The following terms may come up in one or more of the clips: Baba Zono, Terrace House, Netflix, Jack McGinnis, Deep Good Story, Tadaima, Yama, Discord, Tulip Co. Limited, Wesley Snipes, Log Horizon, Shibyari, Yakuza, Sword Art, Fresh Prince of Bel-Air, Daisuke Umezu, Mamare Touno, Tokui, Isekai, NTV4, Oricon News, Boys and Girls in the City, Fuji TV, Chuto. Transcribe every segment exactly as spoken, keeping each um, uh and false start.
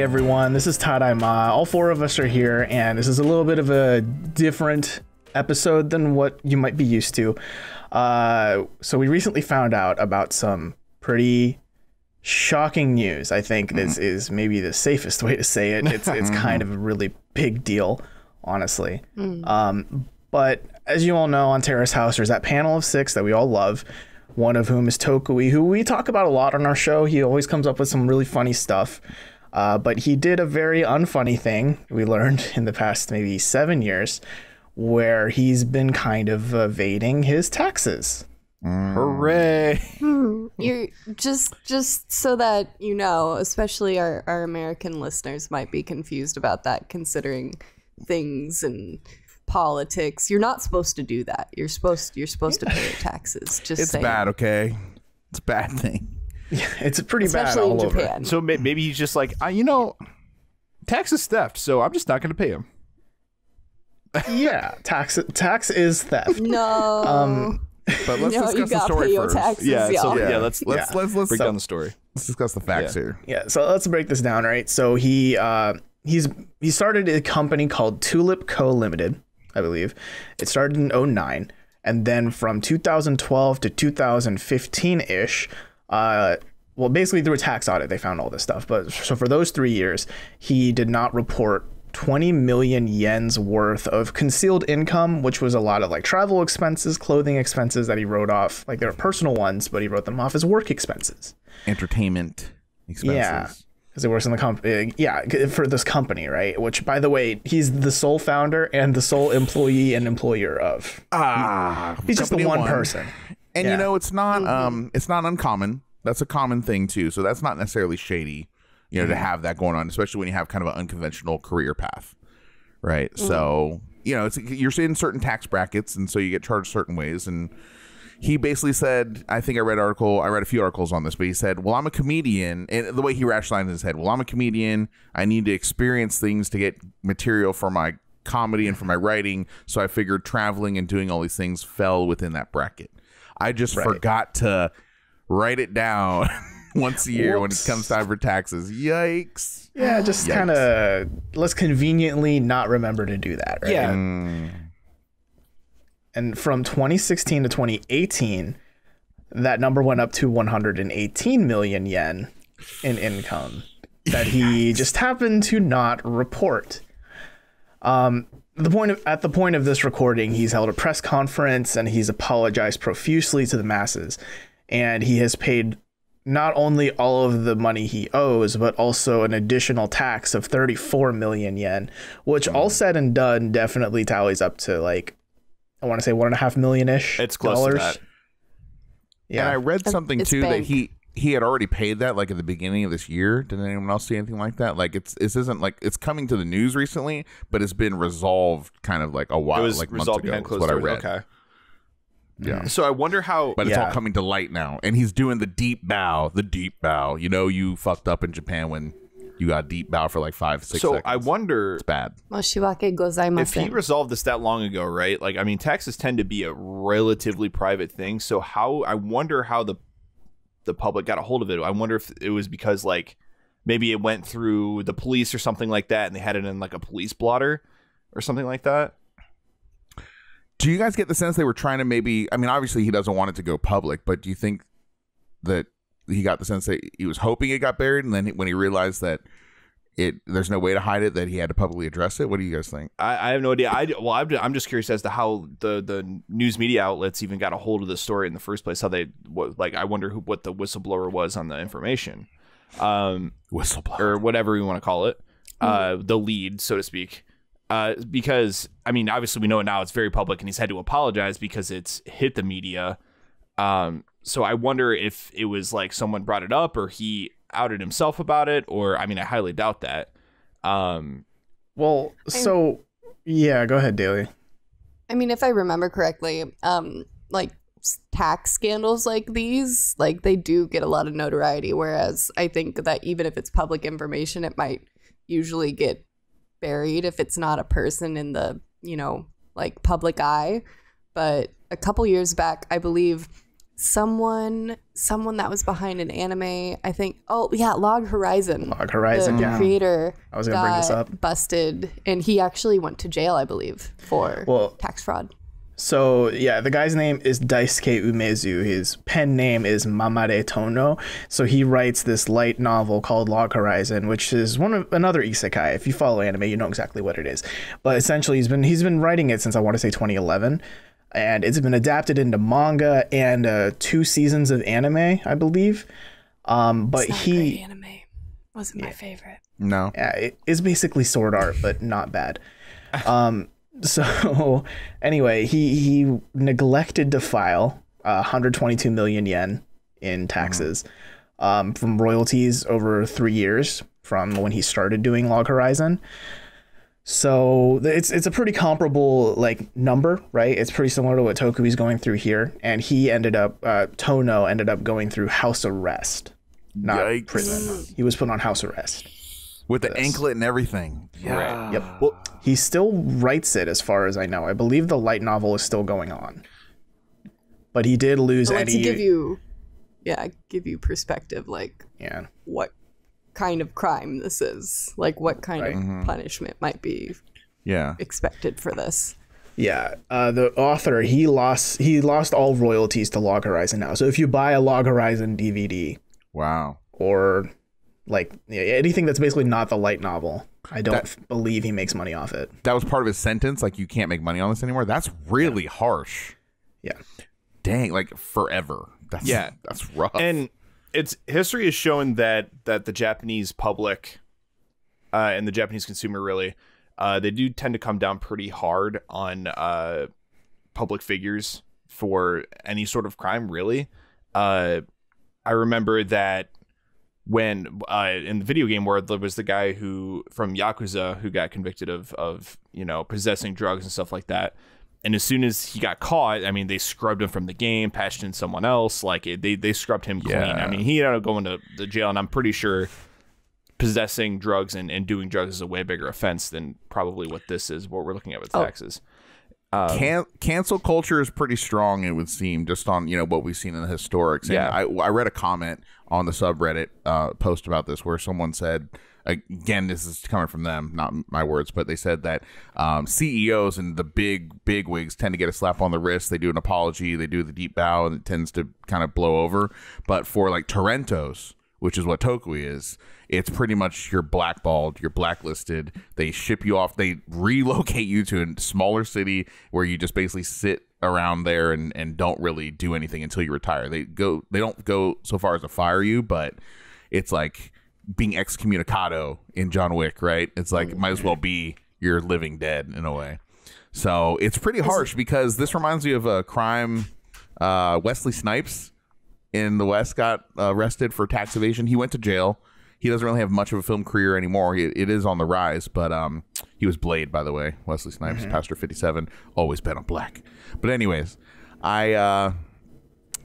Hey everyone, this is Tadaima. All four of us are here, and this is a little bit of a different episode than what you might be used to. Uh, so we recently found out about some pretty shocking news. I think this mm. is maybe the safest way to say it. It's it's kind of a really big deal, honestly. Mm. Um, but as you all know, on Terrace House, there's that panel of six that we all love, one of whom is Tokui, who we talk about a lot on our show. He always comes up with some really funny stuff. Uh, but he did a very unfunny thing we learned in the past maybe seven years where he's been kind of evading his taxes. Mm. Hooray! You're just just so that you know, especially our, our American listeners might be confused about that considering things and politics. You're not supposed to do that. You're supposed you're supposed to pay your taxes. Just it's saying. Bad, okay? It's a bad thing. Yeah, it's pretty Especially bad all Japan. Over. So maybe he's just like, I, you know, tax is theft, so I'm just not going to pay him. Yeah, tax tax is theft. No. Um, but let's no, discuss the story first. Taxes, yeah, so, yeah, yeah, let's let's yeah. let's let's break so, down the story. Let's discuss the facts yeah. here. Yeah, so let's break this down, right? So he uh he's he started a company called Tulip Co. Limited, I believe. It started in oh nine, and then from two thousand twelve to two thousand fifteen-ish. Uh, well, basically through a tax audit, they found all this stuff. But so for those three years, he did not report twenty million yen's worth of concealed income, which was a lot of like travel expenses, clothing expenses that he wrote off. Like they're personal ones, but he wrote them off as work expenses. Entertainment expenses. Yeah, because he works in the company. Yeah, for this company, right? Which, by the way, he's the sole founder and the sole employee and employer of. Ah, he's just the one, one. person. And yeah. you know, it's not um it's not uncommon. That's a common thing too. So that's not necessarily shady, you know, mm-hmm. to have that going on, especially when you have kind of an unconventional career path. Right. Mm-hmm. So, you know, it's you're in certain tax brackets and so you get charged certain ways. And he basically said, I think I read an article, I read a few articles on this, but he said, well, I'm a comedian. And the way he rationalized in his head, well, I'm a comedian. I need to experience things to get material for my comedy and for my writing. So I figured traveling and doing all these things fell within that bracket. I just right. forgot to write it down once a year Whoops. When it comes time for taxes. Yikes. Yeah, just kind of let's conveniently not remember to do that. Right? Yeah. Mm. And from twenty sixteen to twenty eighteen, that number went up to one hundred eighteen million yen in income that he just happened to not report. Um. The point of, at the point of this recording, he's held a press conference and he's apologized profusely to the masses, and he has paid not only all of the money he owes, but also an additional tax of thirty-four million yen, which mm. all said and done definitely tallies up to like, I want to say one and a half million ish. It's close dollars. to that. Yeah. And I read something it's too bank. that he he had already paid that like at the beginning of this year. Did anyone else see anything like that? Like it's this isn't like it's coming to the news recently, but it's been resolved kind of like a while, it was like months ago. Is what I read. Okay. Yeah. So I wonder how, but yeah. it's all coming to light now, and he's doing the deep bow, the deep bow. You know, you fucked up in Japan when you got deep bow for like five, six. So seconds. I wonder. It's bad. If he resolved this that long ago, right? Like, I mean, taxes tend to be a relatively private thing. So how I wonder how the the public got a hold of it. I wonder if it was because like maybe it went through the police or something like that and they had it in like a police blotter or something like that. Do you guys get the sense they were trying to maybe, I mean, obviously he doesn't want it to go public, but do you think that he got the sense that he was hoping it got buried and then when he realized that it there's no way to hide it that he had to publicly address it? What do you guys think? I, I have no idea. I, well, I'm, I'm just curious as to how the, the news media outlets even got a hold of the story in the first place. How they what, like I wonder who what the whistleblower was on the information, um, whistleblower or whatever you want to call it, uh, mm. the lead, so to speak. Uh, because I mean, obviously we know it now. It's very public, and he's had to apologize because it's hit the media. Um, so I wonder if it was like someone brought it up or he outed himself about it, or I mean I highly doubt that. Um well, so I'm, yeah, go ahead, Daly. I mean, if I remember correctly, um like tax scandals like these, like they do get a lot of notoriety, whereas I think that even if it's public information, it might usually get buried if it's not a person in the, you know, like public eye. But a couple years back, I believe someone someone that was behind an anime, I think. Oh yeah, Log Horizon. Log Horizon, the, yeah. The creator. I was gonna bring this up. Busted, and he actually went to jail, I believe, for well, tax fraud. So yeah, the guy's name is Daisuke Umezu. His pen name is Mamare Touno. So he writes this light novel called Log Horizon, which is one of another isekai. If you follow anime, you know exactly what it is. But essentially, he's been he's been writing it since, I want to say, twenty eleven. And it's been adapted into manga and uh, two seasons of anime, I believe. Um, but it's not he great anime wasn't yeah. my favorite. No, yeah, it is basically Sword Art, but not bad. Um, so anyway, he he neglected to file uh, one hundred twenty-two million yen in taxes mm-hmm. um, from royalties over three years from when he started doing Log Horizon. So it's it's a pretty comparable like number, right? It's pretty similar to what Tokui's going through here, and he ended up uh, Tono ended up going through house arrest, not Yikes. prison. He was put on house arrest with the this. anklet and everything. Yeah. Right. Yep. Well, he still writes it, as far as I know. I believe the light novel is still going on, but he did lose any. To give you, yeah, give you perspective, like yeah, what. kind of crime this is, like what kind right. of mm-hmm. punishment might be yeah expected for this. Yeah uh the author, he lost he lost all royalties to Log Horizon now. So if you buy a Log Horizon D V D, wow, or like yeah, anything that's basically not the light novel, I don't that, believe he makes money off it. That was part of his sentence, like you can't make money on this anymore. That's really yeah. harsh. Yeah, dang, like forever. That's yeah that's rough. And It's history has shown that that the Japanese public uh, and the Japanese consumer, really, uh, they do tend to come down pretty hard on uh, public figures for any sort of crime, really. Uh, I remember that when uh, in the video game world, there was the guy who from Yakuza who got convicted of, of, you know, possessing drugs and stuff like that. And as soon as he got caught, I mean, they scrubbed him from the game, patched in someone else. Like, it, they, they scrubbed him clean. Yeah. I mean, he ended up going to the jail, and I'm pretty sure possessing drugs and, and doing drugs is a way bigger offense than probably what this is, what we're looking at with oh. taxes. Um, Can cancel culture is pretty strong, it would seem, just on, you know, what we've seen in the historics. And yeah. I, I read a comment on the subreddit uh, post about this where someone said, again, this is coming from them, not my words, but they said that um, C E Os and the big, big wigs tend to get a slap on the wrist. They do an apology. They do the deep bow, and it tends to kind of blow over. But for like Tarentos, which is what Tokui is, it's pretty much you're blackballed, you're blacklisted. They ship you off. They relocate you to a smaller city where you just basically sit around there and, and don't really do anything until you retire. They go, they don't go so far as to fire you, but it's like being excommunicado in John Wick, right? It's like, might as well be you're living dead in a way. So it's pretty harsh because this reminds me of a crime. Uh, Wesley Snipes in the West got arrested for tax evasion. He went to jail. He doesn't really have much of a film career anymore. He, it is on the rise, but um, he was Blade, by the way. Wesley Snipes, mm-hmm. Pastor fifty-seven, always bet on black. But anyways, I... Uh,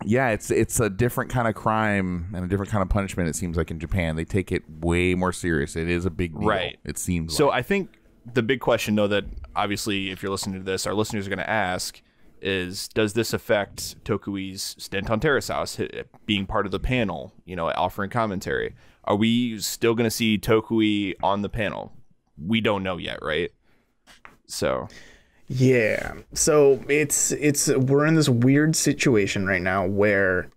yeah, it's it's a different kind of crime and a different kind of punishment, it seems like, in Japan. They take it way more serious. It is a big deal, right. it seems so like. I think the big question, though, that obviously, if you're listening to this, our listeners are going to ask is, does this affect Tokui's stint on Terrace House, being part of the panel, you know, offering commentary? Are we still going to see Tokui on the panel? We don't know yet, right? So... yeah, so it's it's we're in this weird situation right now where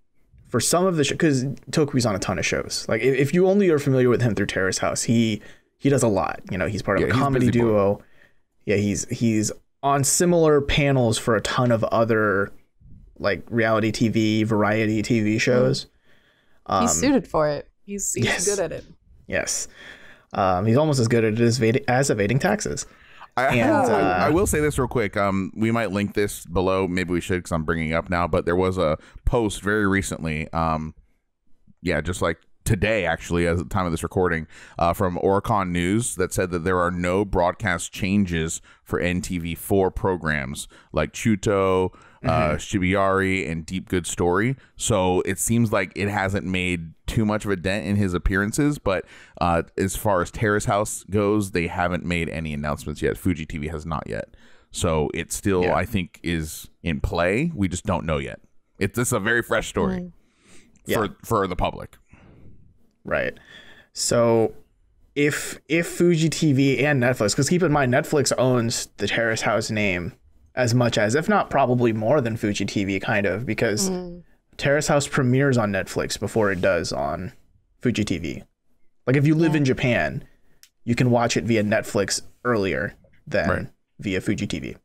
for some of the show, because Tokui's on a ton of shows, like if, if you only are familiar with him through Terrace House, he he does a lot, you know, he's part of yeah, a comedy duo boy. yeah he's he's on similar panels for a ton of other like reality T V, variety T V shows. Mm. um, he's suited for it. He's, he's yes. good at it. Yes um he's almost as good at it as evading, as evading taxes. I, and, uh, I, I will say this real quick. Um, we might link this below. Maybe we should, because I'm bringing it up now. But there was a post very recently. Um, yeah, just like today, actually, at the time of this recording, uh, from Oricon News that said that there are no broadcast changes for N T V four programs like Chuto, mm-hmm. uh, Shibyari, and Deep Good Story. So it seems like it hasn't made too much of a dent in his appearances, but uh, as far as Terrace House goes, they haven't made any announcements yet. Fuji T V has not yet. So it still, yeah. I think, is in play. We just don't know yet. It's just a very fresh story mm. for yeah. for the public. Right. So if if Fuji T V and Netflix, because keep in mind Netflix owns the Terrace House name as much as, if not probably more than Fuji T V, kind of, because mm. Terrace House premieres on Netflix before it does on Fuji T V. Like if you live yeah. in Japan, you can watch it via Netflix earlier than right. via Fuji T V.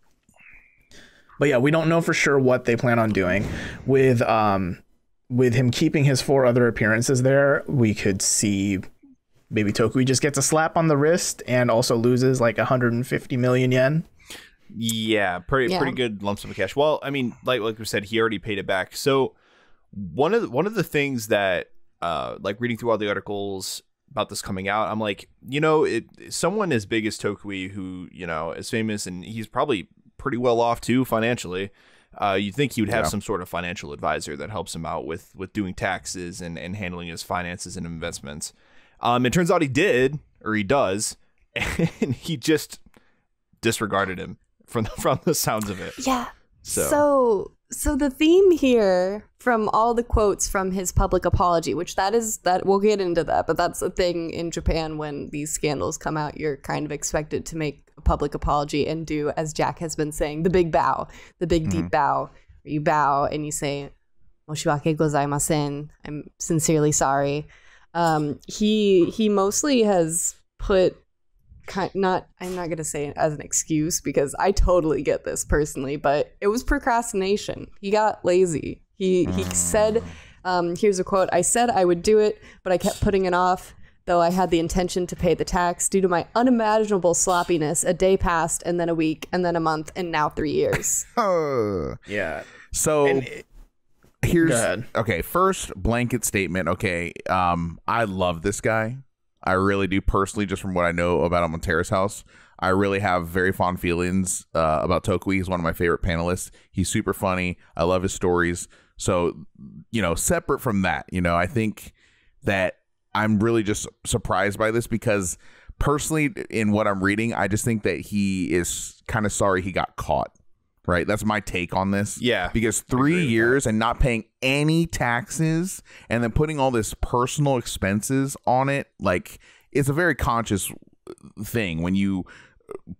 But yeah, we don't know for sure what they plan on doing with um with him keeping his four other appearances there. We could see maybe Tokui just gets a slap on the wrist and also loses like one hundred fifty million yen. Yeah, pretty yeah. pretty good lump sum of cash. Well, I mean, like like we said, he already paid it back. So one of the, one of the things that uh like reading through all the articles about this coming out, I'm like, you know, it someone as big as Tokui, who, you know, is famous and he's probably pretty well off too financially, uh you'd think he would have yeah. some sort of financial advisor that helps him out with with doing taxes and and handling his finances and investments. Um it turns out he did, or he does, and he just disregarded him from the, from the sounds of it. Yeah. So. so so the theme here from all the quotes from his public apology, which that is that we'll get into that, but that's a thing in Japan when these scandals come out, you're kind of expected to make a public apology and do, as Jack has been saying, the big bow, the big mm-hmm. deep bow. You bow and you say, "Moshiwake gozaimasen," I'm sincerely sorry. Um, he he mostly has put Not, I'm not going to say it as an excuse because I totally get this personally, but it was procrastination. He got lazy. He he said, um, here's a quote, "I said I would do it, but I kept putting it off, though I had the intention to pay the tax. Due to my unimaginable sloppiness, a day passed, and then a week, and then a month, and now three years. uh, yeah. So it, here's, okay, first blanket statement. Okay, um, I love this guy. I really do personally, just from what I know about him on Terrace House. I really have very fond feelings uh, about Tokui. He's one of my favorite panelists. He's super funny. I love his stories. So, you know, separate from that, you know, I think that I'm really just surprised by this because personally, in what I'm reading, I just think that he is kind of sorry he got caught. Right. That's my take on this. Yeah. Because three years and not paying any taxes and then putting all this personal expenses on it. Like, it's a very conscious thing when you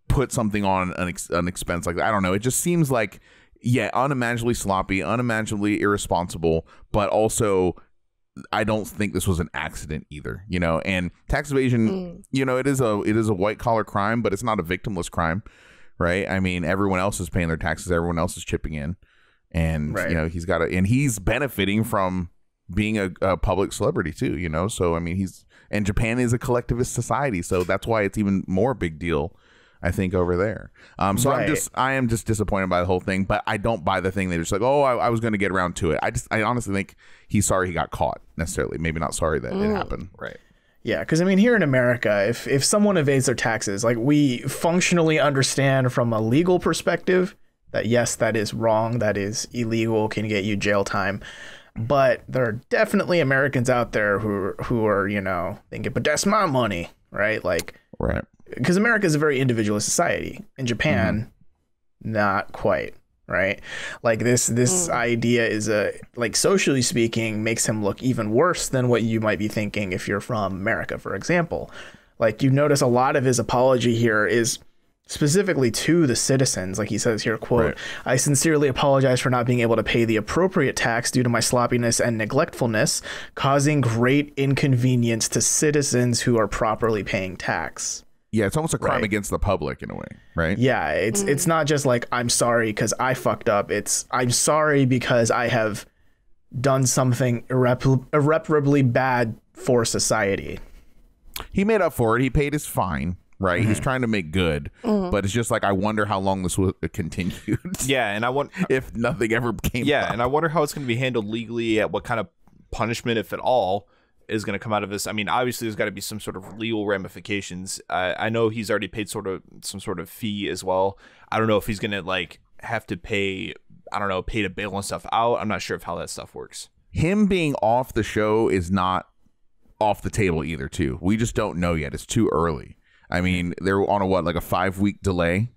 put something on an, ex an expense like that. I don't know. It just seems like, yeah, unimaginably sloppy, unimaginably irresponsible, but also I don't think this was an accident either, you know, and tax evasion, mm. you know, it is a it is a white collar crime, but it's not a victimless crime. Right. I mean, everyone else is paying their taxes. Everyone else is chipping in. And, right. you know, he's got to, and he's benefiting from being a, a public celebrity, too, you know. So, I mean, he's, and Japan is a collectivist society. So that's why it's even more big deal, I think, over there. Um, so right. I'm just I am just disappointed by the whole thing. But I don't buy the thing. They're just like, oh, I, I was going to get around to it. I just I honestly think he's sorry he got caught necessarily. Maybe not sorry that mm. it happened. Right. Yeah, because I mean, here in America, if if someone evades their taxes, like we functionally understand from a legal perspective that, yes, that is wrong, that is illegal, can get you jail time. But there are definitely Americans out there who who are, you know, thinking, but that's my money, right? Like, right. Because America is a very individualist society. In Japan, mm-hmm. not quite, right? Like this this mm. idea is a, like, socially speaking, makes him look even worse than what you might be thinking if you're from America, for example. Like, you notice a lot of his apology here is specifically to the citizens. Like he says here, quote, right. "I sincerely apologize for not being able to pay the appropriate tax due to my sloppiness and neglectfulness, causing great inconvenience to citizens who are properly paying tax." Yeah, it's almost a crime right. against the public in a way, right? Yeah, it's mm. it's not just like, I'm sorry because I fucked up. It's, I'm sorry because I have done something irrepar irreparably bad for society. He made up for it. He paid his fine, right? Mm-hmm. He's trying to make good, mm-hmm. but it's just like, I wonder how long this will continue. Yeah, and I want if nothing ever came. Yeah, up. And I wonder how it's going to be handled legally. At what kind of punishment, if at all, is going to come out of this? I mean, obviously there's got to be some sort of legal ramifications. Uh, I know he's already paid sort of some sort of fee as well. I don't know if he's going to like have to pay, I don't know, pay to bail and stuff out. I'm not sure of how that stuff works. Him being off the show is not off the table either too. We just don't know yet. It's too early. I mean, they're on a what, like a five week delay.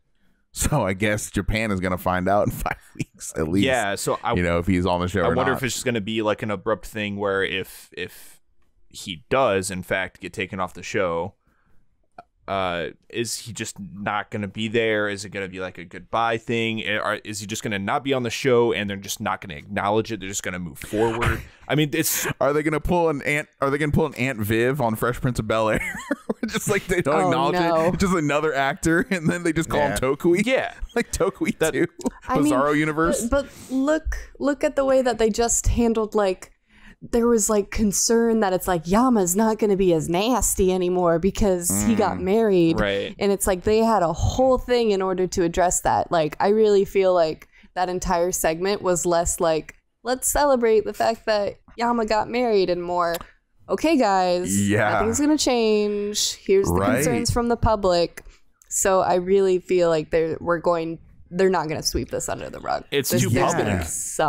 So I guess Japan is going to find out in five weeks. things at least. Yeah, so I, you know, if he's on the show. I or wonder not. if it's just going to be like an abrupt thing where if if he does in fact get taken off the show, uh, is he just not going to be there? Is it going to be like a goodbye thing? Is he just going to not be on the show and they're just not going to acknowledge it? They're just going to move forward. I mean, it's are they going to pull an Aunt? Are they going to pull an Aunt Viv on Fresh Prince of Bel-Air? Just like they don't oh, acknowledge no. it. It's just another actor, and then they just call yeah. him Tokui. Yeah, like Tokui that, too. I Bizarro mean, universe. But, but look, look at the way that they just handled like. There was like concern that it's like Yama's not going to be as nasty anymore because mm, he got married, right? And it's like they had a whole thing in order to address that. Like, I really feel like that entire segment was less like let's celebrate the fact that Yama got married and more, okay, guys, yeah, nothing's going to change. Here's the right. concerns from the public. So I really feel like they're we're going. They're not going to sweep this under the rug. It's this, too public.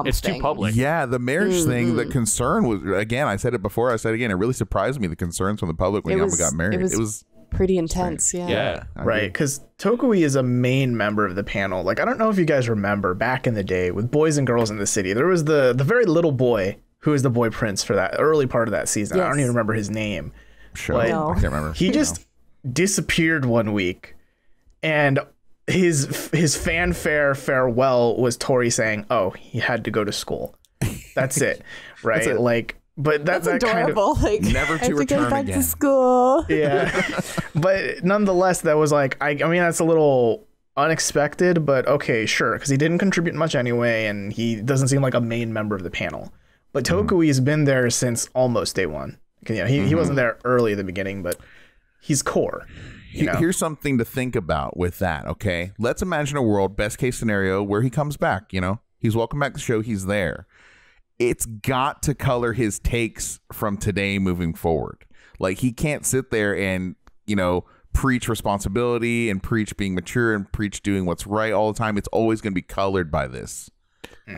It's too public. Yeah, the marriage mm. thing, the concern was, again, I said it before, I said it again, it really surprised me, the concerns from the public when Yama got married. It was, it was pretty intense, strange. yeah. Yeah, right, because Tokui is a main member of the panel. Like, I don't know if you guys remember, back in the day, with Boys and Girls in the City, there was the, the very little boy who was the boy prince for that early part of that season. Yes. I don't even remember his name. Sure, but no. I can't remember. He just no. disappeared one week, and... His his fanfare farewell was Tori saying, "Oh, he had to go to school. That's it, right? That's it. Like, but that, that's that adorable. Kind of, like, never to, to return get back again. to school. Yeah, but nonetheless, that was like, I, I mean, that's a little unexpected, but okay, sure, because he didn't contribute much anyway, and he doesn't seem like a main member of the panel. But Tokui mm-hmm. has been there since almost day one. You know, he mm-hmm. he wasn't there early at the beginning, but he's core." You know. Here's something to think about with that, okay? Let's imagine a world, best case scenario, where he comes back, you know? He's welcome back to the show, he's there. It's got to color his takes from today moving forward. Like, he can't sit there and, you know, preach responsibility and preach being mature and preach doing what's right all the time. It's always going to be colored by this,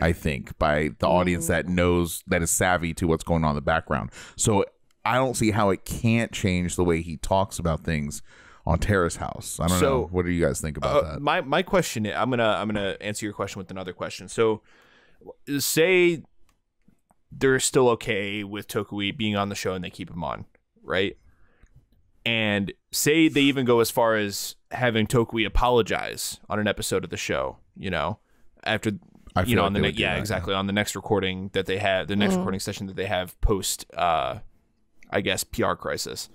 I think, by the audience that knows, that is savvy to what's going on in the background. So I don't see how it can't change the way he talks about things on Terrace House. I don't so, know. What do you guys think about uh, that? My my question is, I'm going to I'm going to answer your question with another question. So say they're still okay with Tokui being on the show and they keep him on, right? And say they even go as far as having Tokui apologize on an episode of the show, you know, after I you know like on the ne yeah, that, exactly, yeah. on the next recording that they have, the next mm-hmm. recording session that they have post uh I guess P R crisis.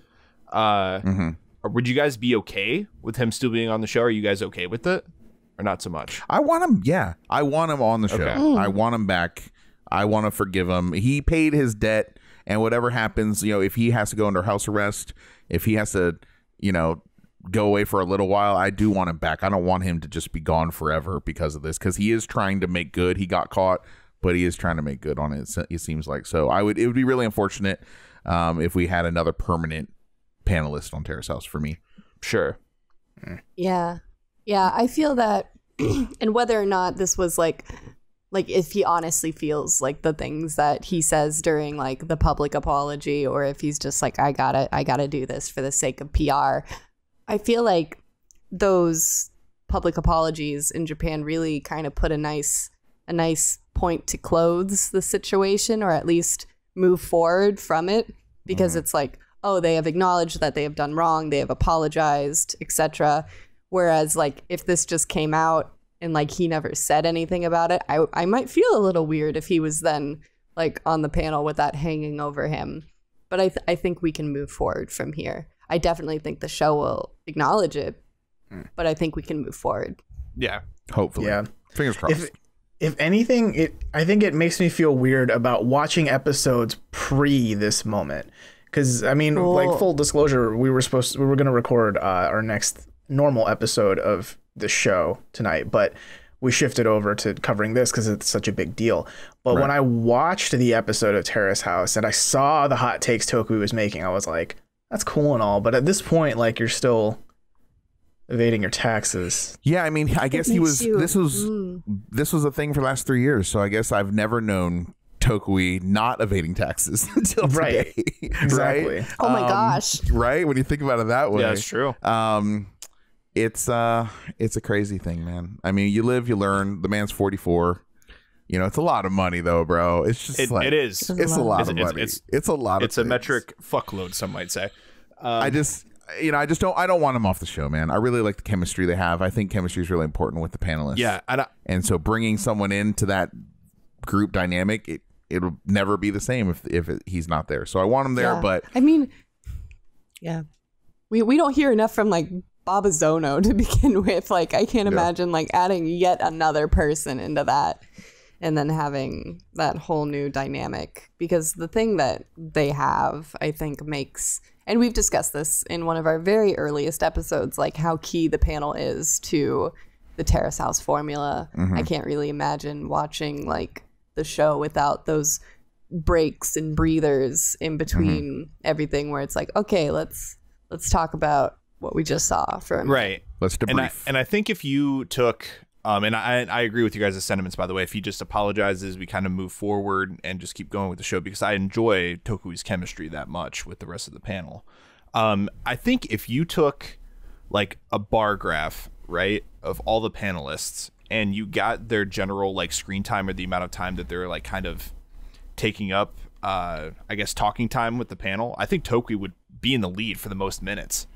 Uh mm-hmm. Would you guys be okay with him still being on the show? Are you guys okay with it, or not so much? I want him. Yeah, I want him on the show. Okay. Mm. I want him back. I want to forgive him. He paid his debt, and whatever happens, you know, if he has to go under house arrest, if he has to, you know, go away for a little while, I do want him back. I don't want him to just be gone forever because of this, because he is trying to make good. He got caught, but he is trying to make good on it. It seems like so. I would. It would be really unfortunate um, if we had another permanent panelist on Terrace House for me. Sure. Yeah. Yeah, I feel that, and whether or not this was like, like if he honestly feels like the things that he says during like the public apology, or if he's just like, I gotta, I gotta do this for the sake of P R. I feel like those public apologies in Japan really kind of put a nice, a nice point to close the situation, or at least move forward from it, because mm. it's like, oh, they have acknowledged that they have done wrong, they have apologized, et cetera. Whereas, like, if this just came out and, like, he never said anything about it, I, I might feel a little weird if he was then, like, on the panel with that hanging over him. But I, th I think we can move forward from here. I definitely think the show will acknowledge it, mm. but I think we can move forward. Yeah, hopefully. Yeah. Fingers crossed. If, if anything, it I think it makes me feel weird about watching episodes pre this moment. Because, I mean, cool. like, full disclosure, we were supposed to, we were going to record uh, our next normal episode of the show tonight, but we shifted over to covering this because it's such a big deal. But right. when I watched the episode of Terrace House and I saw the hot takes Tokui was making, I was like, that's cool and all, but at this point, like, you're still evading your taxes. Yeah, I mean, I guess he was, you. this was, mm. this was a thing for the last three years, so I guess I've never known Tokui not evading taxes until right. today, exactly. right? Oh my um, gosh! Right, when you think about it that way, yeah, it's true. Um, it's uh, it's a crazy thing, man. I mean, you live, you learn. The man's forty-four. You know, it's a lot of money, though, bro. It's just it, like it is. It's, it's a lot it's, of money. It's, it's, it's a lot. It's of a things. metric fuckload, some might say. Um, I just, you know, I just don't. I don't want them off the show, man. I really like the chemistry they have. I think chemistry is really important with the panelists. Yeah, and I, and so bringing someone into that group dynamic, it it'll never be the same if if it, he's not there. So I want him there, yeah. but I mean, yeah, we we don't hear enough from like Baba Zono to begin with. Like, I can't yeah. imagine like adding yet another person into that. And then having that whole new dynamic, because the thing that they have, I think, makes, and we've discussed this in one of our very earliest episodes, like how key the panel is to the Terrace House formula. Mm-hmm. I can't really imagine watching like the show without those breaks and breathers in between mm-hmm. everything, where it's like, okay, let's let's talk about what we just saw for a minute. Right. Let's debrief. And I, and I think if you took. Um, and I, I agree with you guys' sentiments, by the way. If he just apologizes, we kind of move forward and just keep going with the show, because I enjoy Tokui's chemistry that much with the rest of the panel. Um, I think if you took like a bar graph, right, of all the panelists, and you got their general like screen time or the amount of time that they're like kind of taking up, uh, I guess, talking time with the panel, I think Tokui would be in the lead for the most minutes.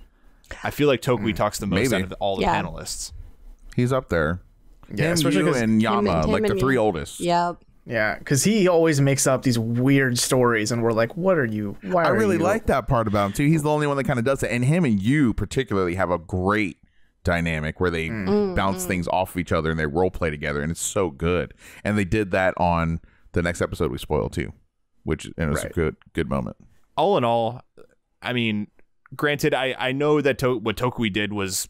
I feel like Tokui mm, talks the most maybe. out of all the yeah. panelists. He's up there. Yeah, him, you and Yama, him and, him like the three you. oldest. Yep. Yeah, because he always makes up these weird stories, and we're like, "What are you? Why?" I are really you? like that part about him too. He's the only one that kind of does it, and him and you particularly have a great dynamic where they mm. bounce mm. things off of each other and they role play together, and it's so good. And they did that on the next episode we spoiled too, which and it was right. a good good moment. All in all, I mean, granted, I I know that to what Tokui did was,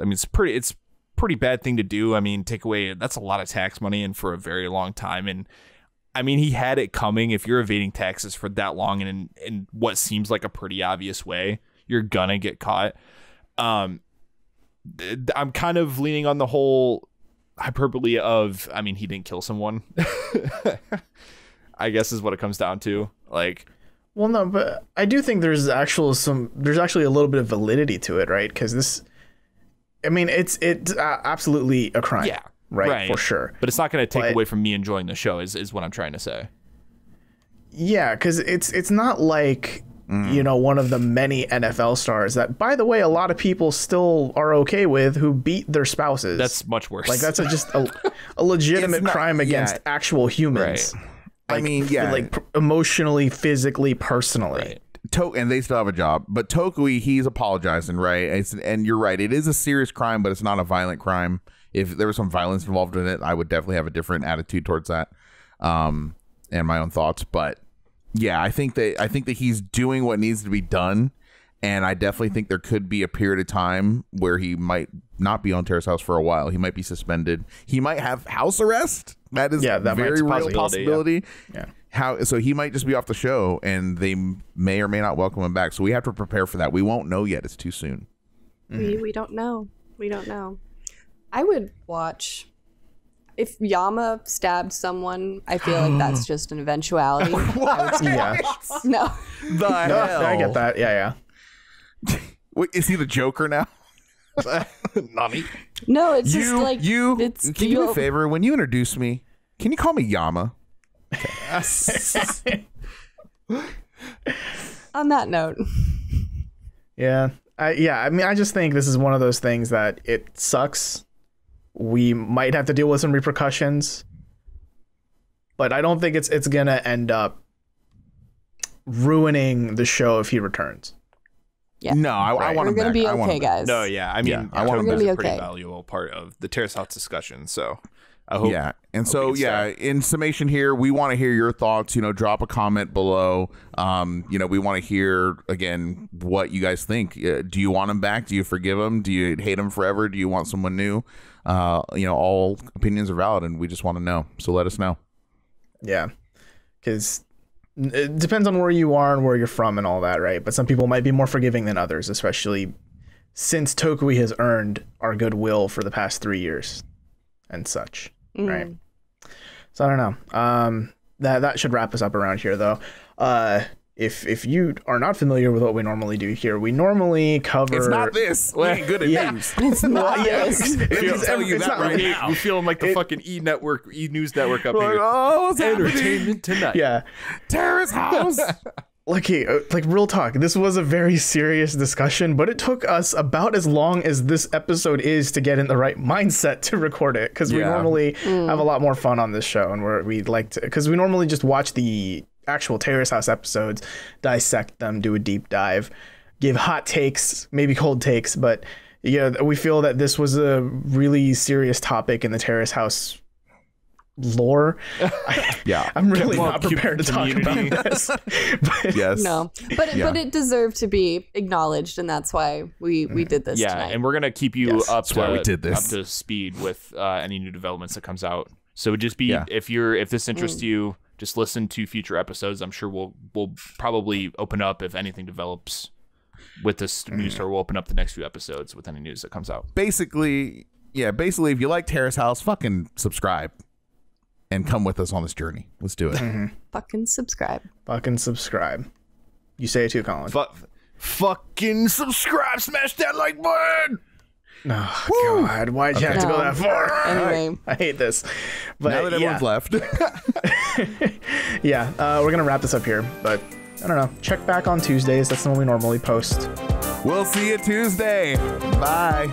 I mean, it's pretty it's. pretty bad thing to do. I mean, take away, that's a lot of tax money and for a very long time. And I mean, he had it coming. If you're evading taxes for that long and in, in what seems like a pretty obvious way, you're gonna get caught. Um, I'm kind of leaning on the whole hyperbole of, I mean, he didn't kill someone, I guess is what it comes down to. Like, well, no, but I do think there's actual some, there's actually a little bit of validity to it, right? Because this, I mean, it's it's uh, absolutely a crime, yeah, right, right, for sure. But it's not going to take but, away from me enjoying the show, is is what I'm trying to say. Yeah, because it's it's not like mm. you know, one of the many N F L stars that, by the way, a lot of people still are okay with, who beat their spouses. That's much worse. Like, that's a, just a, a legitimate not, crime against yeah. actual humans. Right. Like, I mean, yeah, like emotionally, physically, personally. Right. To and they still have a job, but Tokui, he's apologizing, right? It's, and you're right, it is a serious crime, but it's not a violent crime. If there was some violence involved in it, I would definitely have a different attitude towards that, um, and my own thoughts. But yeah, I think that I think that he's doing what needs to be done, and I definitely think there could be a period of time where he might not be on Terrace House for a while. He might be suspended. He might have house arrest. That is yeah, that very real possibility. Yeah. yeah. How, so he might just be off the show, and they may or may not welcome him back. So we have to prepare for that. We won't know yet. It's too soon. Mm-hmm. We we don't know. We don't know. I would watch if Yama stabbed someone. I feel like that's just an eventuality. What? Yeah. No. The hell? I get that. Yeah, yeah. Wait, is he the Joker now? Nani? No, it's you, just like you. It's, can you do me a favor when you introduce me? Can you call me Yama? On that note, yeah, I, yeah. I mean, I just think this is one of those things that it sucks. We might have to deal with some repercussions, but I don't think it's it's gonna end up ruining the show if he returns. Yeah. No, I, right. I want to be okay, I want guys. No, yeah. I mean, yeah, I want to be a pretty okay. valuable part of the Terrace House discussion. So. I hope, yeah, and so yeah. Sad. In summation, here we want to hear your thoughts. You know, drop a comment below. Um, you know, we want to hear again what you guys think. Uh, do you want him back? Do you forgive him? Do you hate him forever? Do you want someone new? Uh, you know, all opinions are valid, and we just want to know. So let us know. Yeah, because it depends on where you are and where you're from and all that, right? But some people might be more forgiving than others, especially since Tokui has earned our goodwill for the past three years and such. Mm. Right, so I don't know. Um, that that should wrap us up around here, though. Uh, If if you are not familiar with what we normally do here, we normally cover. It's not this. We ain't good at yeah. news. It's not well, yeah, this. Let me tell you that right now. now. We're feeling like the it, fucking E Network, E News Network up like, here. Oh, what's entertainment tonight. Yeah, Terrace House. Like, like real talk, this was a very serious discussion, but it took us about as long as this episode is to get in the right mindset to record it, because yeah. we normally mm. have a lot more fun on this show, and we're, we like to, because we normally just watch the actual Terrace House episodes, dissect them, do a deep dive, give hot takes, maybe cold takes, but yeah, we feel that this was a really serious topic in the Terrace House lore. I, yeah, I'm really well, not prepared to talk community. about this. But, yes, no, but yeah. but it deserved to be acknowledged, and that's why we we did this. Yeah, tonight. And we're gonna keep you yes. up, to, we did this. up to speed with uh, any new developments that comes out. So just be yeah. if you're if this interests mm. you, just listen to future episodes. I'm sure we'll we'll probably open up if anything develops with this mm. news story. We'll open up the next few episodes with any news that comes out. Basically, yeah, basically, if you like Terrace House, fucking subscribe. And come with us on this journey. Let's do it. Mm-hmm. Fucking subscribe. Fucking subscribe. You say it too, Colin. Fu fucking subscribe. Smash that like button. Oh, Woo. God. Why'd okay. you have no. to go that far? Anyway. I, I hate this. But now that everyone's yeah. left. yeah. Uh, we're going to wrap this up here. But I don't know. Check back on Tuesdays. That's when we normally post. We'll see you Tuesday. Bye.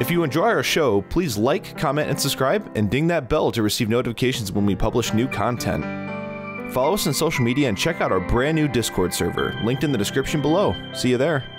If you enjoy our show, please like, comment, and subscribe, and ding that bell to receive notifications when we publish new content. Follow us on social media and check out our brand new Discord server, linked in the description below. See you there.